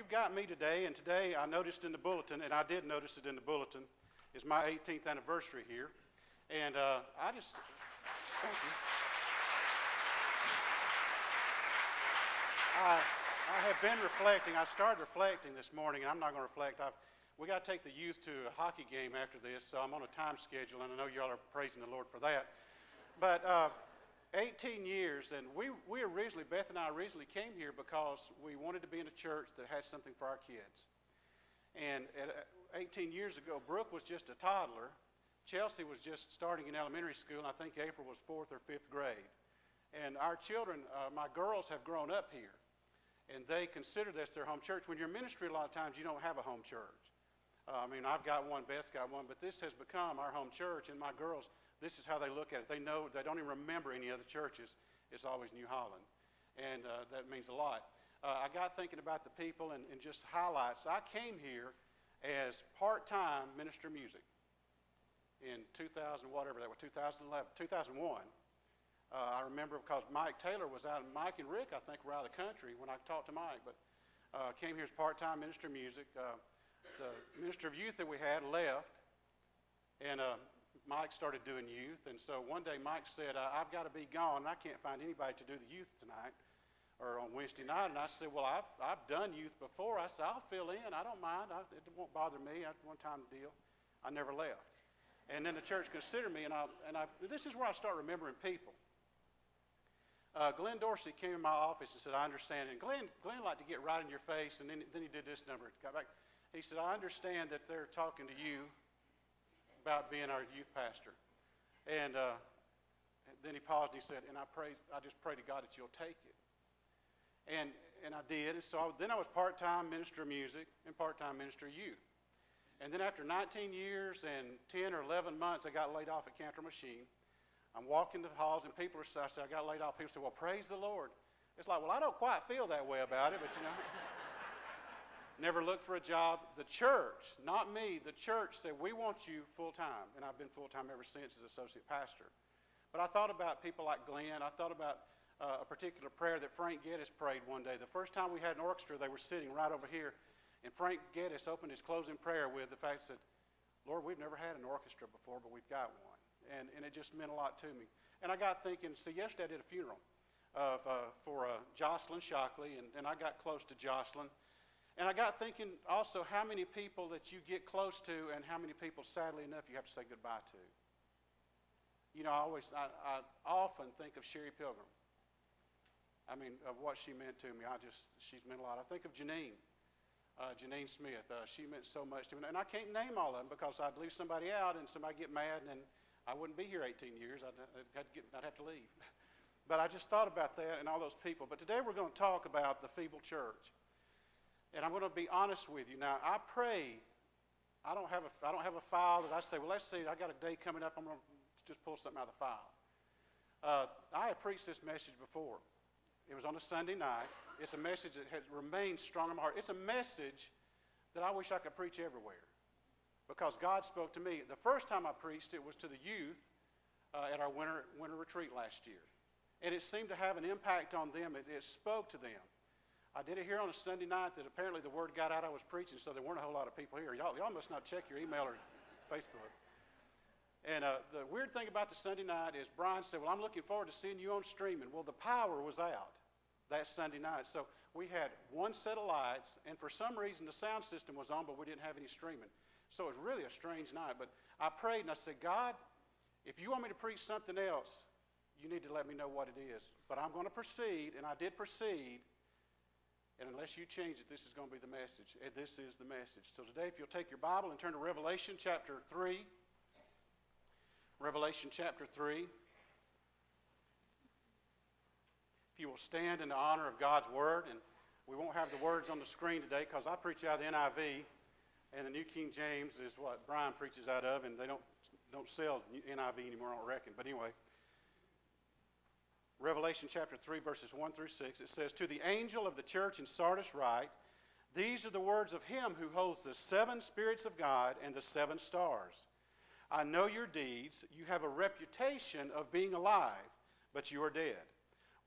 you've got me today, and today I noticed in the bulletin, and I did notice it in the bulletin, is my 18th anniversary here. And I just, thank you. I have been reflecting. I started reflecting this morning, and I'm not going to reflect. We got to take the youth to a hockey game after this, so I'm on a time schedule, and I know y'all are praising the Lord for that. But 18 years, and we originally, Beth and I originally came here because we wanted to be in a church that had something for our kids. And 18 years ago, Brooke was just a toddler. Chelsea was just starting in elementary school, and I think April was 4th or 5th grade. And our children, my girls have grown up here, and they consider this their home church. When you're in ministry, a lot of times you don't have a home church. I mean, I've got one, Beth's got one, but this has become our home church, and my girls, this is how they look at it. They know, they don't even remember any other churches. It's always New Holland, and that means a lot. I got thinking about the people and just highlights. I came here as part-time minister of music in 2000, whatever that was, 2011, 2001. I remember because Mike Taylor was out, and Mike and Rick, I think, were out of the country when I talked to Mike, but came here as part-time minister of music. The minister of youth that we had left, and Mike started doing youth, and so one day Mike said, I've got to be gone, and I can't find anybody to do the youth tonight, or on Wednesday night, and I said, well, I've done youth before. I said, I'll fill in. I don't mind. It won't bother me. One time deal. I never left. And then the church considered me, and this is where I start remembering people. Glenn Dorsey came in my office and said, I understand. And Glenn liked to get right in your face, and then he did this number. Got back. He said, I understand that they're talking to you about being our youth pastor. And then he paused and he said, and I just pray to God that you'll take it. And I did. And so then I was part-time minister of music and part-time minister of youth. And then after 19 years and 10 or 11 months, I got laid off at Cantor Machine. I'm walking the halls, and people are, I said, I got laid off. People say, well, praise the Lord. It's like, well, I don't quite feel that way about it, but you know. Never looked for a job. The church, not me, the church said, we want you full-time. And I've been full-time ever since as associate pastor. But I thought about people like Glenn. I thought about a particular prayer that Frank Geddes prayed one day. The first time we had an orchestra, they were sitting right over here. And Frank Geddes opened his closing prayer with the fact that, Lord, we've never had an orchestra before, but we've got one. And it just meant a lot to me. And I got thinking, see, yesterday I did a funeral of, for Jocelyn Shockley, and I got close to Jocelyn. And I got thinking also how many people that you get close to and how many people, sadly enough, you have to say goodbye to. You know, I often think of Sherry Pilgrim. I mean, of what she meant to me. She's meant a lot. I think of Janine. Janine Smith, she meant so much to me. And I can't name all of them because I'd leave somebody out and somebody get mad, and then I wouldn't be here 18 years. I'd have to leave. But I just thought about that and all those people. But today we're going to talk about the feeble church. And I'm going to be honest with you. Now, I pray. I don't have a file that I say, well, let's see, I got a day coming up. I'm going to just pull something out of the file. I have preached this message before. It was on a Sunday night. It's a message that has remained strong in my heart. It's a message that I wish I could preach everywhere because God spoke to me. The first time I preached, it was to the youth at our winter retreat last year. And it seemed to have an impact on them. It spoke to them. I did it here on a Sunday night that apparently the word got out I was preaching, so there weren't a whole lot of people here. Y'all must not check your email or Facebook. And the weird thing about the Sunday night is Brian said, well, I'm looking forward to seeing you on streaming. Well, the power was out that Sunday night. So we had one set of lights, and for some reason the sound system was on, but we didn't have any streaming. So it was really a strange night. But I prayed, and I said, God, if you want me to preach something else, you need to let me know what it is. But I'm going to proceed, and I did proceed. And unless you change it, this is going to be the message. And this is the message. So today, if you'll take your Bible and turn to Revelation chapter 3. Revelation chapter 3. If you will stand in the honor of God's word, and we won't have the words on the screen today because I preach out of the NIV, and the New King James is what Brian preaches out of, and they don't sell NIV anymore, I don't reckon. But anyway, Revelation chapter 3, verses 1 through 6, it says, to the angel of the church in Sardis write, these are the words of him who holds the 7 spirits of God and the 7 stars. I know your deeds. You have a reputation of being alive, but you are dead.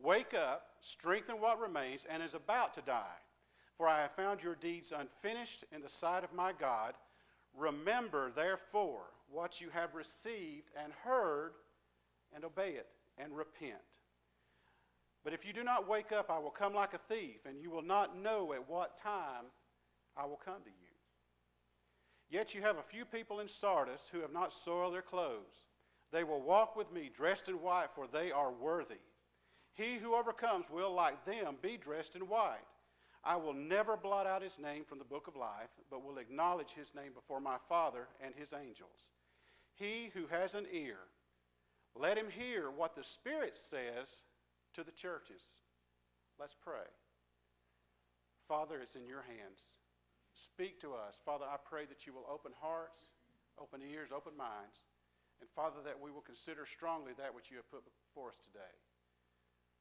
Wake up, strengthen what remains, and is about to die. For I have found your deeds unfinished in the sight of my God. Remember, therefore, what you have received and heard, and obey it, and repent. But if you do not wake up, I will come like a thief, and you will not know at what time I will come to you. Yet you have a few people in Sardis who have not soiled their clothes. They will walk with me dressed in white, for they are worthy. He who overcomes will, like them, be dressed in white. I will never blot out his name from the book of life, but will acknowledge his name before my Father and his angels. He who has an ear, let him hear what the Spirit says to the churches. Let's pray. Father, it's in your hands. Speak to us. Father, I pray that you will open hearts, open ears, open minds, and Father, that we will consider strongly that which you have put before us today.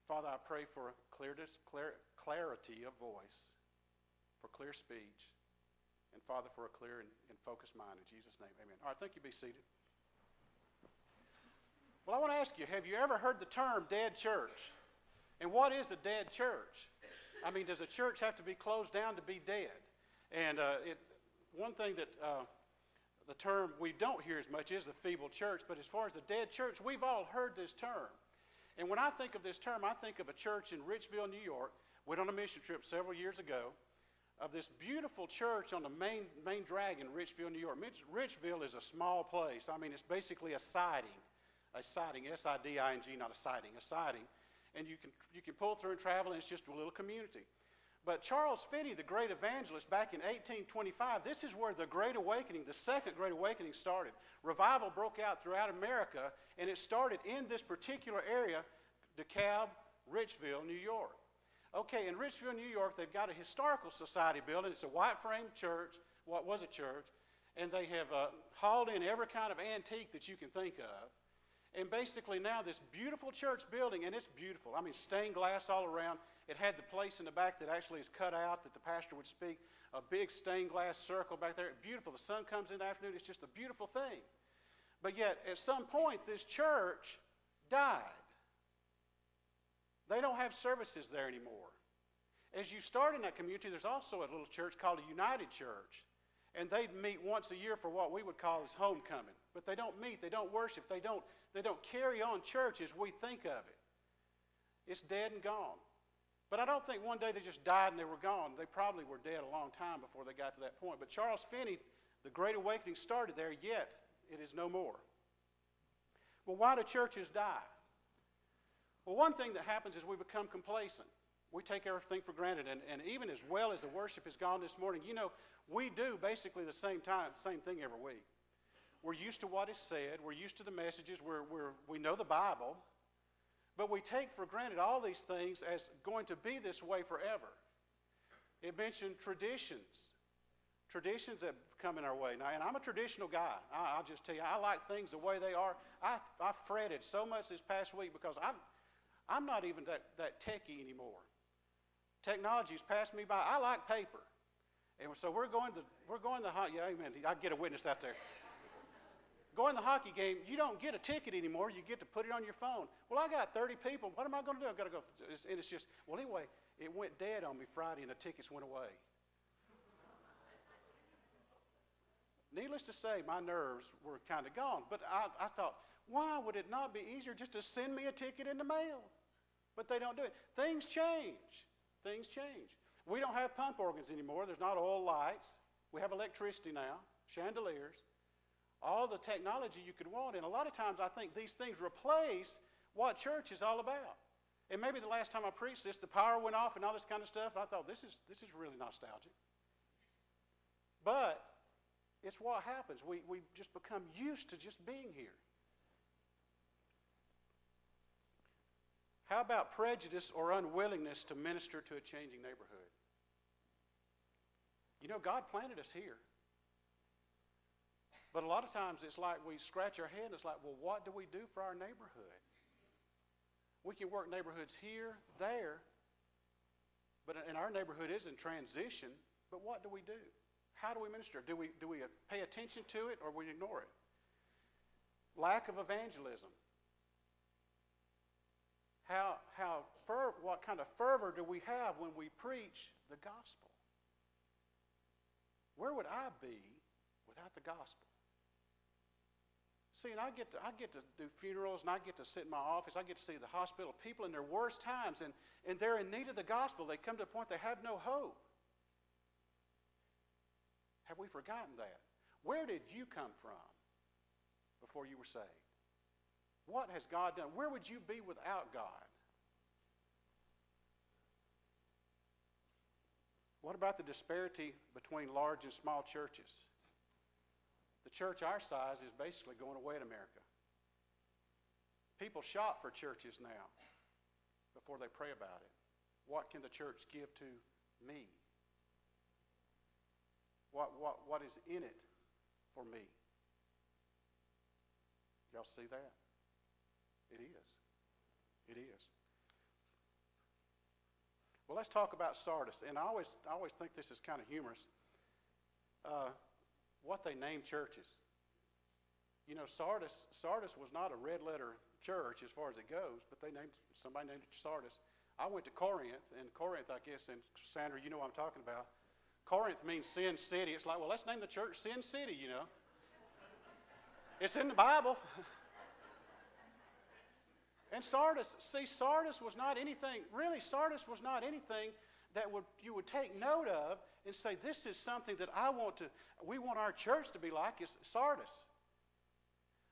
Father, I pray for clarity of voice, for clear speech, and Father, for a clear and focused mind. In Jesus' name, amen. All right, thank you. Be seated. Well, I want to ask you, have you ever heard the term dead church? And what is a dead church? I mean, does a church have to be closed down to be dead? And one thing that the term we don't hear as much is the feeble church, but as far as the dead church, we've all heard this term. And when I think of this term, I think of a church in Richville, New York. Went on a mission trip several years ago of this beautiful church on the main drag in Richville, New York. Richville is a small place. I mean, it's basically a siding. A siding, S-I-D-I-N-G, not a siding, a siding. And you can pull through and travel, and it's just a little community. But Charles Finney, the great evangelist, back in 1825, this is where the Great Awakening, the Second Great Awakening started. Revival broke out throughout America, and it started in this particular area, DeKalb, Richville, New York. Okay, in Richville, New York, they've got a historical society building. It's a white-framed church, what was a church, and they have hauled in every kind of antique that you can think of. And basically now this beautiful church building, and it's beautiful. I mean, stained glass all around. It had the place in the back that actually is cut out that the pastor would speak. A big stained glass circle back there. Beautiful. The sun comes in the afternoon. It's just a beautiful thing. But yet, at some point, this church died. They don't have services there anymore. As you start in that community, there's also a little church called a United Church. And they'd meet once a year for what we would call as homecoming. But they don't meet. They don't worship. They don't carry on church as we think of it. It's dead and gone. But I don't think one day they just died and they were gone. They probably were dead a long time before they got to that point. But Charles Finney, the Great Awakening started there, yet it is no more. Well, why do churches die? Well, one thing that happens is we become complacent. We take everything for granted, and even as well as the worship has gone this morning, you know, we do basically the same thing every week. We're used to what is said. We're used to the messages. We know the Bible, but we take for granted all these things as going to be this way forever. It mentioned traditions, traditions that come in our way. Now, and I'm a traditional guy. I'll just tell you, I like things the way they are. I fretted so much this past week because I'm not even that techie anymore. Technology's passed me by. I like paper, and so we're going to yeah, amen. I get a witness out there. Going to the hockey game, you don't get a ticket anymore. You get to put it on your phone. Well, I got 30 people. What am I going to do? I've got to go. And it's just, well, anyway, it went dead on me Friday, and the tickets went away. Needless to say, my nerves were kind of gone. But I thought, why would it not be easier just to send me a ticket in the mail? But they don't do it. Things change. Things change. We don't have pump organs anymore. There's not oil lights. We have electricity now, chandeliers. All the technology you could want. And a lot of times I think these things replace what church is all about. And maybe the last time I preached this, the power went off and all this kind of stuff. I thought, this is really nostalgic. But it's what happens. We just become used to just being here. How about prejudice or unwillingness to minister to a changing neighborhood? You know, God planted us here. But a lot of times it's like we scratch our head and it's like, well, what do we do for our neighborhood? We can work neighborhoods here, there, but and our neighborhood is in transition, but what do we do? How do we minister? Do we pay attention to it or we ignore it? Lack of evangelism. What kind of fervor do we have when we preach the gospel? Where would I be without the gospel? See, and I get to do funerals, and I get to sit in my office. I get to see the hospital, people in their worst times, and they're in need of the gospel. They come to a point they have no hope. Have we forgotten that? Where did you come from before you were saved? What has God done? Where would you be without God? What about the disparity between large and small churches? The church our size is basically going away in America. People shop for churches now before they pray about it. What can the church give to me? What is in it for me? Y'all see that? It is. It is. Well, let's talk about Sardis. And I always think this is kind of humorous. What they name churches. You know, Sardis was not a red-letter church as far as it goes, but somebody named it Sardis. I went to Corinth, and Corinth, I guess, and Sandra, you know what I'm talking about. Corinth means Sin City. It's like, well, let's name the church Sin City, you know. It's in the Bible. And Sardis, see, Sardis was not anything that you would take note of and say, this is something that we want our church to be like, is Sardis.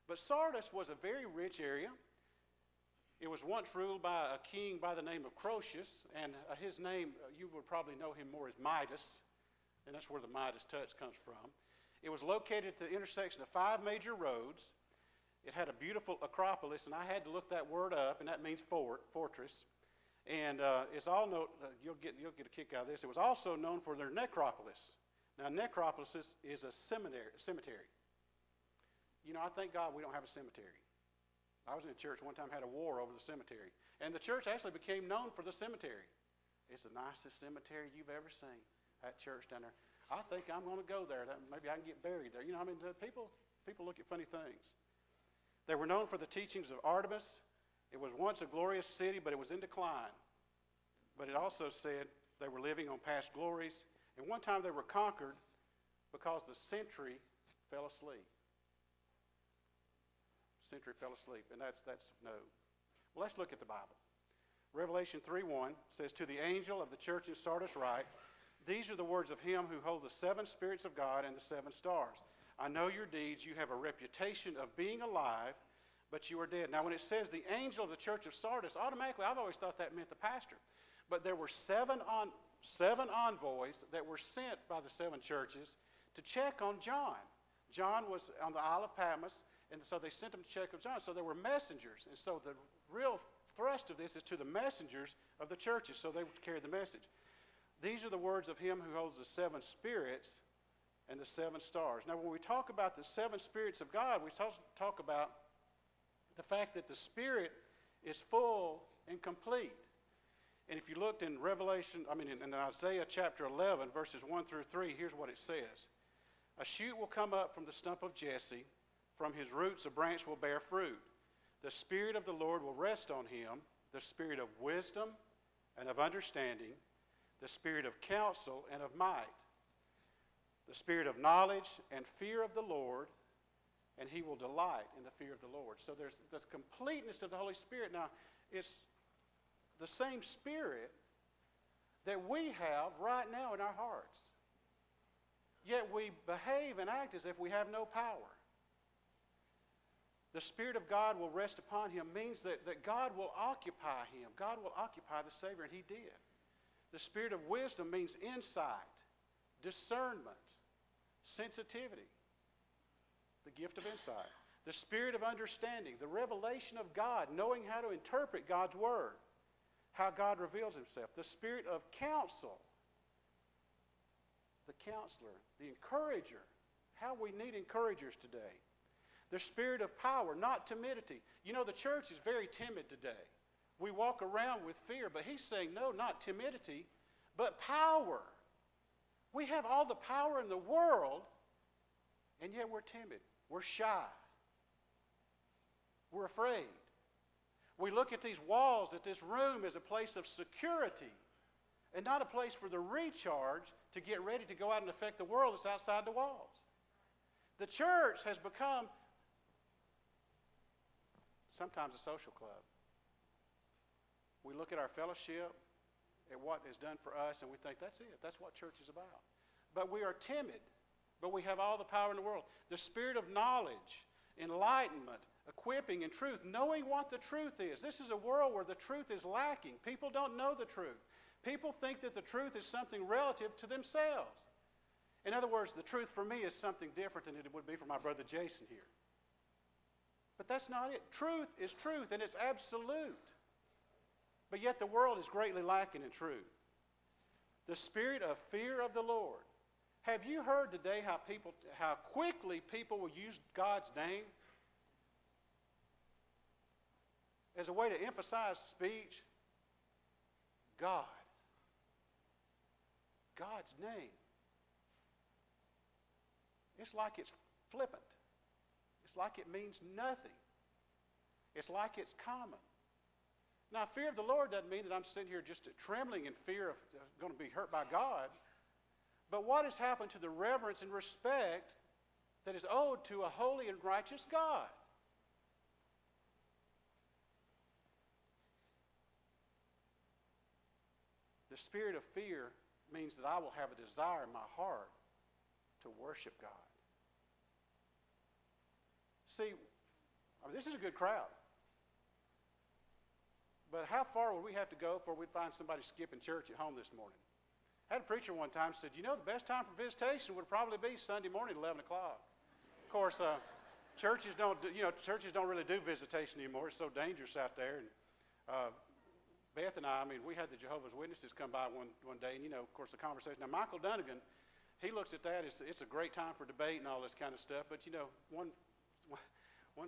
But Sardis was a very rich area. It was once ruled by a king by the name of Croesus, and his name, you would probably know him more as Midas, and that's where the Midas touch comes from. It was located at the intersection of 5 major roads. It had a beautiful acropolis, and I had to look that word up, and that means fortress. And it's all known, you'll get a kick out of this. It was also known for their necropolis. Now, necropolis is a cemetery. You know, I thank God we don't have a cemetery. I was in a church one time, had a war over the cemetery. And the church actually became known for the cemetery. It's the nicest cemetery you've ever seen, that church down there. I think I'm going to go there. Maybe I can get buried there. You know, I mean, people look at funny things. They were known for the teachings of Artemis. It was once a glorious city, but it was in decline. But it also said they were living on past glories. And one time they were conquered because the sentry fell asleep. Sentry fell asleep, and that's no. Well, let's look at the Bible. Revelation 3:1 says, "To the angel of the church in Sardis write, these are the words of him who holds the 7 spirits of God and the 7 stars. I know your deeds. You have a reputation of being alive, but you are dead." Now, when it says the angel of the church of Sardis, automatically I've always thought that meant the pastor. But there were 7 envoys that were sent by the 7 churches to check on John. John was on the Isle of Patmos, and so they sent him to check on John. So there were messengers. And so the real thrust of this is to the messengers of the churches. So they would carry the message. These are the words of him who holds the 7 spirits and the 7 stars. Now, when we talk about the 7 spirits of God, we talk about the fact that the Spirit is full and complete. And if you looked in in Isaiah chapter 11, verses 1-3, here's what it says. "A shoot will come up from the stump of Jesse. From his roots a branch will bear fruit. The Spirit of the Lord will rest on him, the Spirit of wisdom and of understanding, the Spirit of counsel and of might, the Spirit of knowledge and fear of the Lord, and he will delight in the fear of the Lord." So there's this completeness of the Holy Spirit. Now, it's the same Spirit that we have right now in our hearts. Yet we behave and act as if we have no power. The Spirit of God will rest upon him means that God will occupy him. God will occupy the Savior, and he did. The Spirit of wisdom means insight, discernment, sensitivity. The gift of insight. The Spirit of understanding, the revelation of God, knowing how to interpret God's Word, how God reveals himself. The Spirit of counsel, the counselor, the encourager, how we need encouragers today. The Spirit of power, not timidity. You know, the church is very timid today. We walk around with fear, but he's saying, no, not timidity, but power. We have all the power in the world, and yet we're timid. We're shy. We're afraid. We look at these walls, at this room as a place of security, and not a place for the recharge to get ready to go out and affect the world that's outside the walls. The church has become sometimes a social club. We look at our fellowship, at what is done for us, and we think that's it. That's what church is about. But we are timid, but we have all the power in the world. The spirit of knowledge, enlightenment, equipping, and truth, knowing what the truth is. This is a world where the truth is lacking. People don't know the truth. People think that the truth is something relative to themselves. In other words, the truth for me is something different than it would be for my brother Jason here. But that's not it. Truth is truth, and it's absolute. But yet the world is greatly lacking in truth. The spirit of fear of the Lord. Have you heard today how quickly people will use God's name as a way to emphasize speech? God. God's name. It's like it's flippant. It's like it means nothing. It's like it's common. Now, fear of the Lord doesn't mean that I'm sitting here just trembling in fear of going to be hurt by God. But what has happened to the reverence and respect that is owed to a holy and righteous God? The spirit of fear means that I will have a desire in my heart to worship God. See, I mean, this is a good crowd. But how far would we have to go before we'd find somebody skipping church at home this morning? I had a preacher one time said, you know, the best time for visitation would probably be Sunday morning at 11 o'clock. Of course, churches don't really do visitation anymore. It's so dangerous out there. And Beth and I mean, we had the Jehovah's Witnesses come by one day, and, you know, of course, the conversation. Now, Michael Dunigan, he looks at that as it's a great time for debate and all this kind of stuff. But, you know, one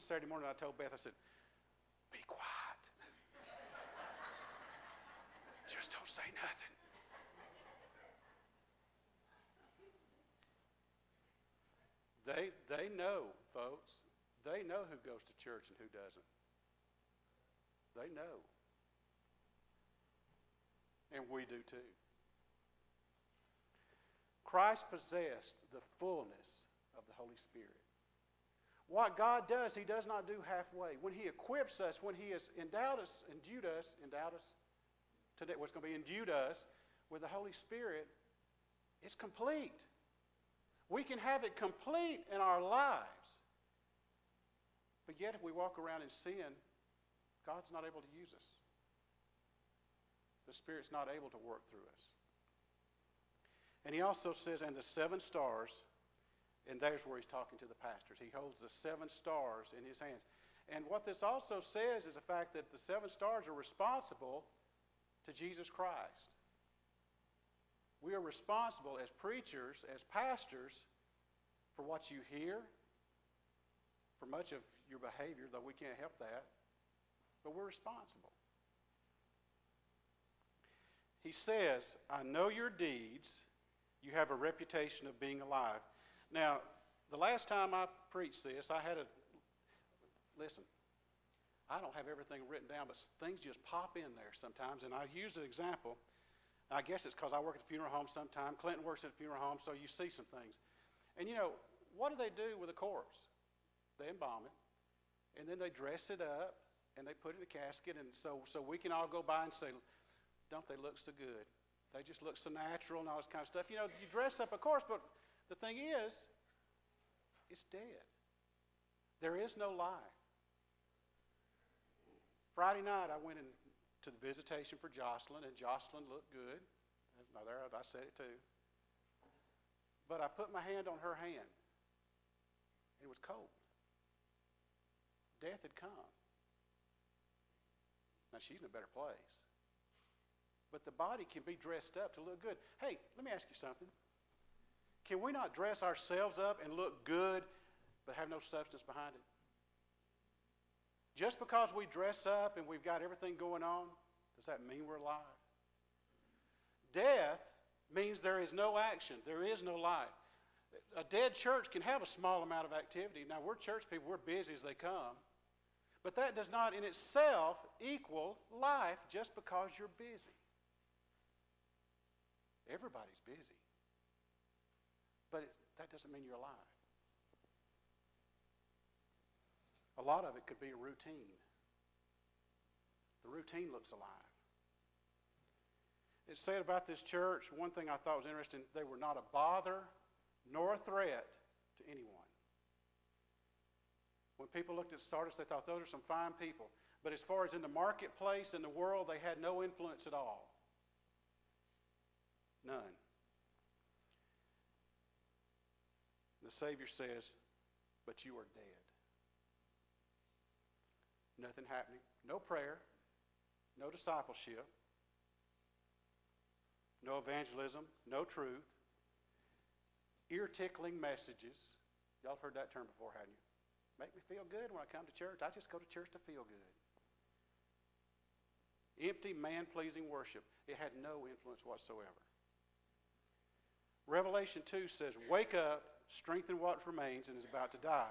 Saturday morning I told Beth, I said, be quiet. Just don't say nothing. They know, folks. They know who goes to church and who doesn't. They know. And we do too. Christ possessed the fullness of the Holy Spirit. What God does, He does not do halfway. When He equips us, when He has endued us with the Holy Spirit, it's complete. We can have it complete in our lives. But yet if we walk around in sin, God's not able to use us. The Spirit's not able to work through us. And He also says, and the seven stars, and there's where He's talking to the pastors. He holds the seven stars in His hands. And what this also says is the fact that the seven stars are responsible to Jesus Christ. We are responsible as preachers, as pastors, for what you hear, for much of your behavior, though we can't help that, but we're responsible. He says, I know your deeds, you have a reputation of being alive. Now, the last time I preached this, listen, I don't have everything written down, but things just pop in there sometimes. And I use an example. I guess it's because I work at a funeral home sometime. Clinton works at a funeral home, so you see some things. And, you know, what do they do with a corpse? They embalm it, and then they dress it up, and they put it in a casket. And so we can all go by and say, don't they look so good? They just look so natural and all this kind of stuff. You know, you dress up a corpse, but the thing is, it's dead. There is no life. Friday night, I went to the visitation for Jocelyn, and Jocelyn looked good. No, there, I said it too. But I put my hand on her hand, and it was cold. Death had come. Now, she's in a better place. But the body can be dressed up to look good. Hey, let me ask you something. Can we not dress ourselves up and look good, but have no substance behind it? Just because we dress up and we've got everything going on, does that mean we're alive? Death means there is no action. There is no life. A dead church can have a small amount of activity. Now, we're church people. We're busy as they come. But that does not in itself equal life just because you're busy. Everybody's busy. But that doesn't mean you're alive. A lot of it could be a routine. The routine looks alive. It said about this church, one thing I thought was interesting, they were not a bother nor a threat to anyone. When people looked at Sardis, they thought, those are some fine people. But as far as in the marketplace, in the world, they had no influence at all. None. The Savior says, but you are dead. Nothing happening. No prayer. No discipleship. No evangelism. No truth. Ear-tickling messages. Y'all heard that term before, hadn't you? Make me feel good when I come to church. I just go to church to feel good. Empty, man-pleasing worship. It had no influence whatsoever. Revelation 2 says, wake up, strengthen what remains and is about to die,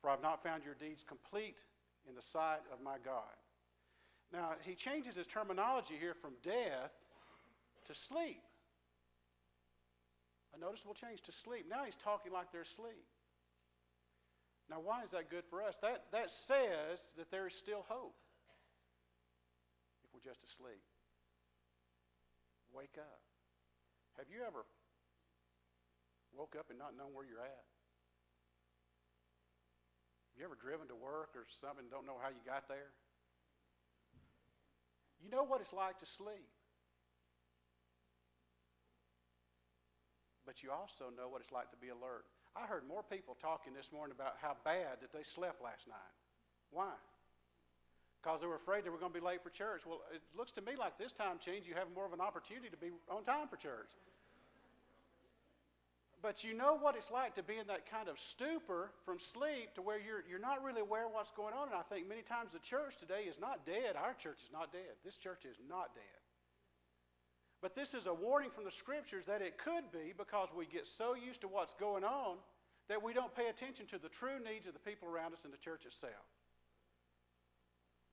for I have not found your deeds complete in the sight of my God. Now, he changes his terminology here from death to sleep. A noticeable change to sleep. Now he's talking like they're asleep. Now, why is that good for us? That says that there is still hope if we're just asleep. Wake up. Have you ever woke up and not known where you're at? Have you ever driven to work or something and don't know how you got there? You know what it's like to sleep. But you also know what it's like to be alert. I heard more people talking this morning about how bad that they slept last night. Why? Because they were afraid they were going to be late for church. Well, it looks to me like this time change, you have more of an opportunity to be on time for church. But you know what it's like to be in that kind of stupor from sleep to where you're not really aware of what's going on. And I think many times the church today is not dead. Our church is not dead. This church is not dead. But this is a warning from the Scriptures that it could be, because we get so used to what's going on that we don't pay attention to the true needs of the people around us and the church itself.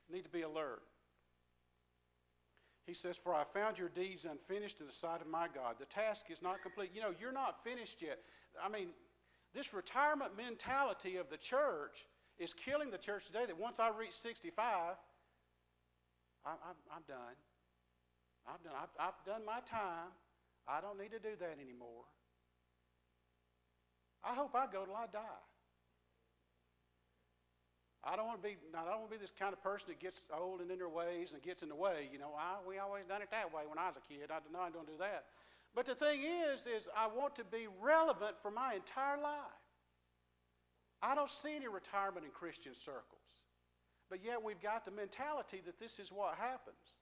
We need to be alert. He says, for I found your deeds unfinished in the sight of my God. The task is not complete. You know, you're not finished yet. I mean, this retirement mentality of the church is killing the church today, that once I reach 65, I'm done. I've done my time. I don't need to do that anymore. I hope I go till I die. I don't want to be this kind of person that gets old and in their ways and gets in the way. You know, we always done it that way when I was a kid. I don't do that. But the thing is I want to be relevant for my entire life. I don't see any retirement in Christian circles. But yet we've got the mentality that this is what happens.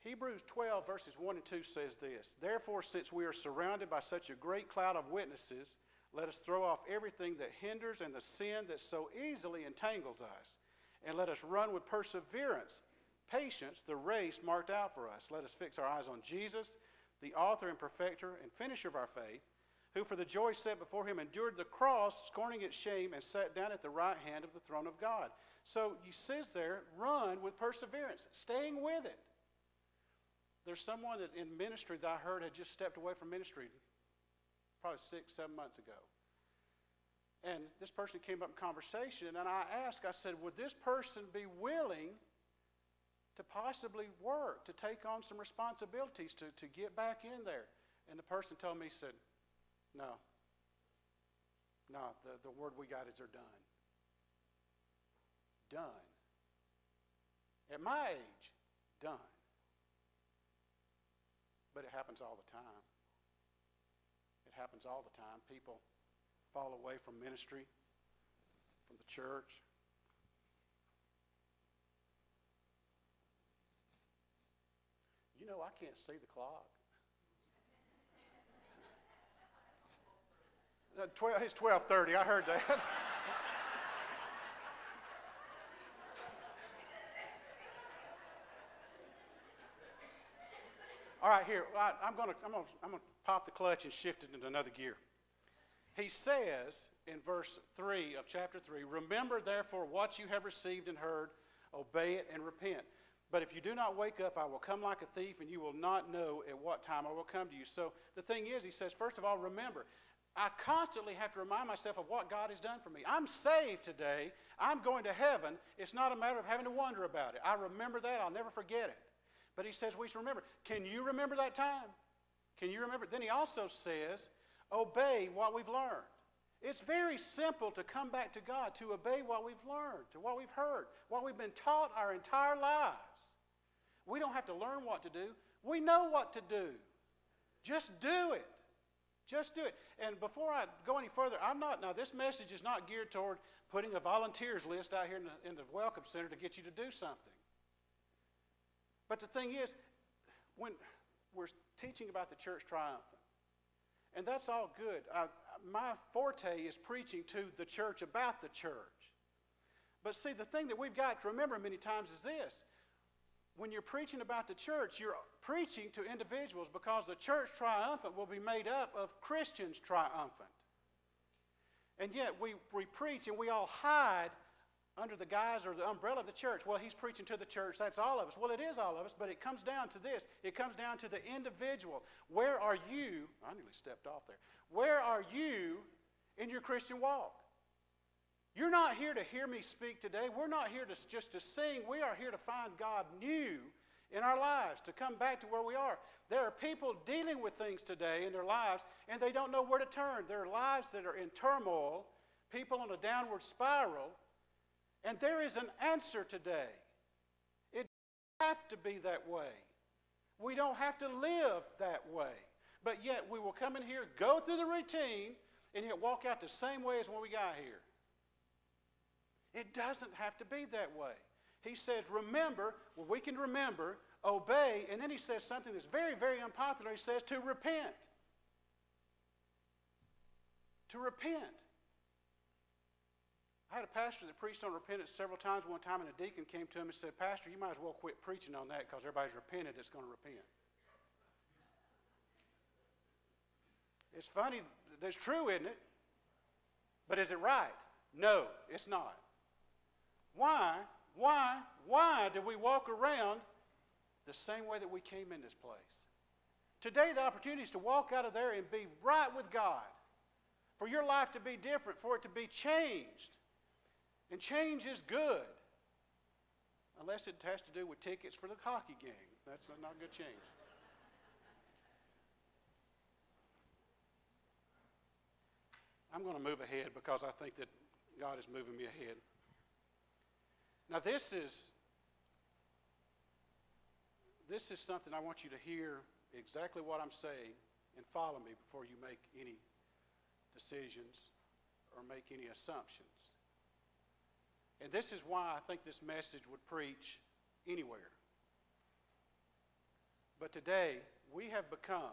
Hebrews 12 verses 1 and 2 says this, therefore, since we are surrounded by such a great cloud of witnesses, let us throw off everything that hinders and the sin that so easily entangles us, and let us run with perseverance, patience, the race marked out for us. Let us fix our eyes on Jesus, the author and perfecter and finisher of our faith, who for the joy set before him endured the cross, scorning its shame, and sat down at the right hand of the throne of God. So he says there, run with perseverance, staying with it. There's someone that in ministry that I heard had just stepped away from ministry probably 6-7 months ago. And this person came up in conversation, and I asked, I said, would this person be willing to possibly work, to take on some responsibilities, to get back in there? And the person told me, he said, no, the word we got is they're done. Done. At my age, done. But it happens all the time. It happens all the time. People fall away from ministry, from the church. You know, I can't see the clock. It's 12:30. I heard that. All right, here, I'm going to pop the clutch and shift it into another gear. He says in verse 3 of chapter 3, remember therefore what you have received and heard, obey it and repent. But if you do not wake up, I will come like a thief, and you will not know at what time I will come to you. So the thing is, he says, first of all, remember, I constantly have to remind myself of what God has done for me. I'm saved today. I'm going to heaven. It's not a matter of having to wonder about it. I remember that. I'll never forget it. But he says we should remember. Can you remember that time? Can you remember? Then he also says, obey what we've learned. It's very simple to come back to God, to obey what we've learned, to what we've heard, what we've been taught our entire lives. We don't have to learn what to do. We know what to do. Just do it. Just do it. And before I go any further, now this message is not geared toward putting a volunteers list out here in the Welcome Center to get you to do something. But the thing is, when we're teaching about the church triumphant, and that's all good. My forte is preaching to the church about the church. But see, the thing that we've got to remember many times is this. When you're preaching about the church, you're preaching to individuals, because the church triumphant will be made up of Christians triumphant. And yet we preach and we all hide under the guise or the umbrella of the church. Well, he's preaching to the church. That's all of us. Well, it is all of us, but it comes down to this. It comes down to the individual. Where are you? I nearly stepped off there. Where are you in your Christian walk? You're not here to hear me speak today. We're not here just to sing. We are here to find God new in our lives, to come back to where we are. There are people dealing with things today in their lives, and they don't know where to turn. There are lives that are in turmoil, people on a downward spiral, and there is an answer today. It doesn't have to be that way. We don't have to live that way. But yet we will come in here, go through the routine, and yet walk out the same way as when we got here. It doesn't have to be that way. He says, remember. Well, we can remember, obey, and then he says something that's very, very unpopular. He says to repent. To repent. I had a pastor that preached on repentance several times one time, and a deacon came to him and said, Pastor, you might as well quit preaching on that because everybody's repented that's going to repent. It's funny. That's true, isn't it? But is it right? No, it's not. Why do we walk around the same way that we came in this place? Today, the opportunity is to walk out of there and be right with God, for your life to be different, for it to be changed. And change is good, unless it has to do with tickets for the hockey game. That's not good change. I'm going to move ahead because I think that God is moving me ahead. Now this is something I want you to hear exactly what I'm saying and follow me before you make any decisions or make any assumptions. And this is why I think this message would preach anywhere. But today, we have become,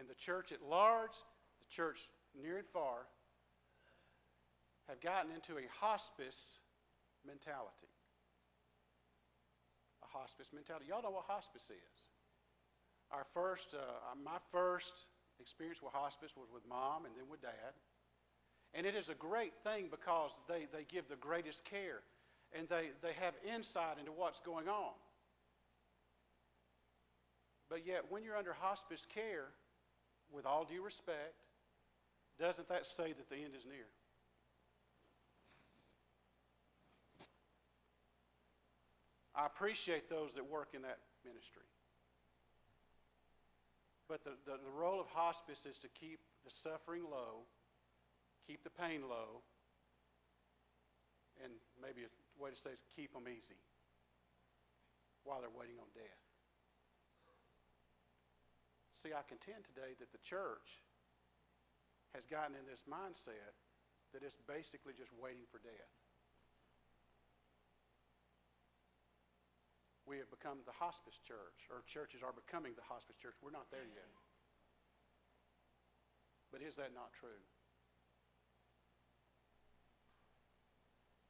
in the church at large, the church near and far, have gotten into a hospice mentality. A hospice mentality. Y'all know what hospice is. My first experience with hospice was with Mom and then with Dad. And it is a great thing because they give the greatest care, and they have insight into what's going on. But yet, when you're under hospice care, with all due respect, doesn't that say that the end is near? I appreciate those that work in that ministry. But the role of hospice is to keep the suffering low, keep the pain low, and maybe a way to say is keep them easy while they're waiting on death. See, I contend today that the church has gotten in this mindset that it's basically just waiting for death. We have become the hospice church, or churches are becoming the hospice church. We're not there yet. But is that not true?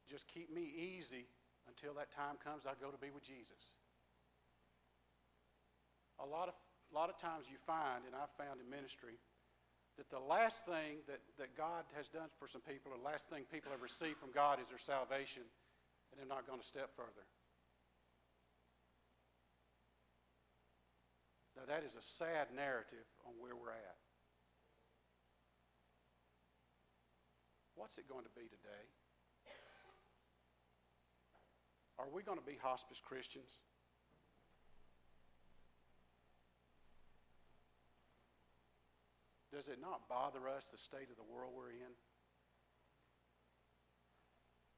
Just keep me easy until that time comes I go to be with Jesus. A lot of times you find, and I've found in ministry, that the last thing that God has done for some people, or the last thing people have received from God, is their salvation, and they're not going to step further. that is a sad narrative on where we're at. What's it going to be today? Are we going to be hospice Christians? Does it not bother us, the state of the world we're in?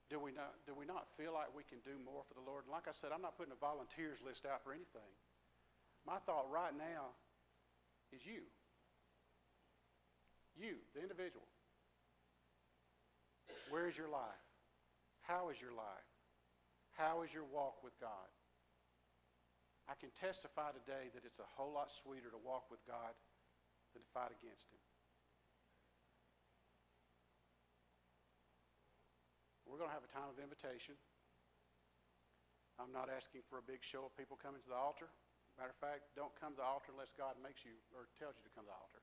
Do we not feel like we can do more for the Lord? And like I said, I'm not putting a volunteers list out for anything. My thought right now is you. You, the individual. Where is your life? How is your life? How is your walk with God? I can testify today that it's a whole lot sweeter to walk with God than to fight against Him. We're going to have a time of invitation. I'm not asking for a big show of people coming to the altar. Matter of fact, don't come to the altar unless God makes you or tells you to come to the altar.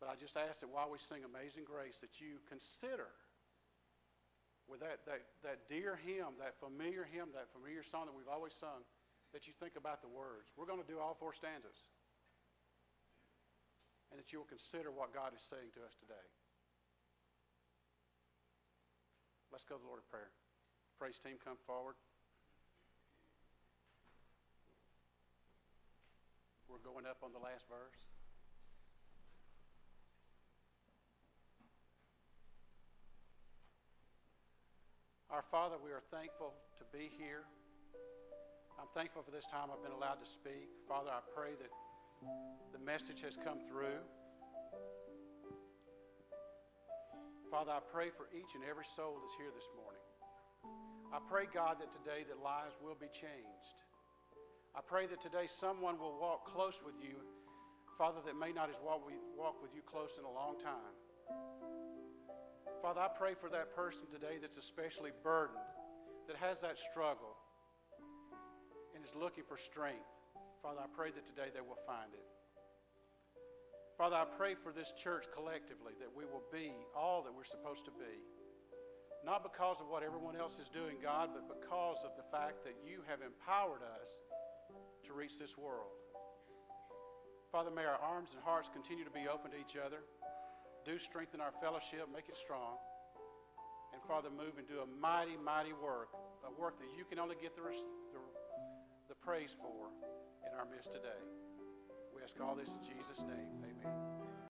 But I just ask that while we sing Amazing Grace, that you consider with that dear hymn, that familiar song that we've always sung, that you think about the words. We're going to do all four stanzas. And that you will consider what God is saying to us today. Let's go to the Lord in prayer. Praise team, come forward. We're going up on the last verse. Our Father, we are thankful to be here. I'm thankful for this time I've been allowed to speak. Father, I pray that the message has come through. Father, I pray for each and every soul that's here this morning. I pray, God, that today that lives will be changed. I pray that today someone will walk close with you, Father, that may not have walked with you close in a long time. Father, I pray for that person today that's especially burdened, that has that struggle, and is looking for strength. Father, I pray that today they will find it. Father, I pray for this church collectively that we will be all that we're supposed to be. Not because of what everyone else is doing, God, but because of the fact that you have empowered us to reach this world. Father, may our arms and hearts continue to be open to each other. Do strengthen our fellowship, make it strong. And Father, move and do a mighty, mighty work, a work that you can only get the praise for in our midst today. We ask all this in Jesus' name. Amen.